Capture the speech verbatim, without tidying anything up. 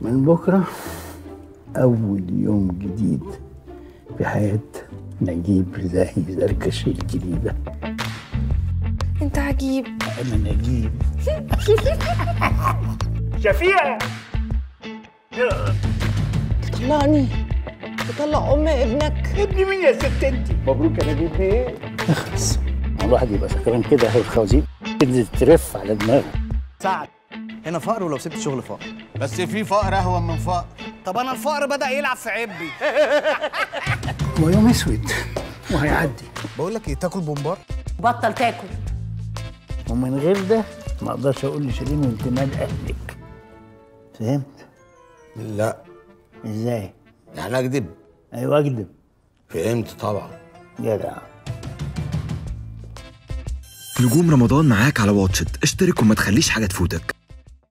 من بكرة أول يوم جديد في حياة نجيب زاهي زركش الجديدة. أنت عجيب. أنا نجيب. شفيقة. تطلقني. تطلق أم ابنك. ابني مين يا ست أنت؟ مبروك يا نجيب. إيه؟ أخلص. الواحد يبقى سكران كده هي الخوازيق تنزل ترف على دماغه. سعد. هنا فقر، ولو سبت شغل فقر، بس في فقر اهون من فقر. طب انا الفقر بدأ يلعب في عبي. هو يوم اسود وهيعدي. بقول لك ايه، تاكل بومبار؟ بطل تاكل. ومن غير ده ما اقدرش اقول لشيرين وانتماد اهلك. فهمت؟ لا. ازاي؟ يعني اكذب؟ ايوه اكذب. فهمت طبعا. جدع. نجوم رمضان معاك على واتشت، اشترك وما تخليش حاجه تفوتك.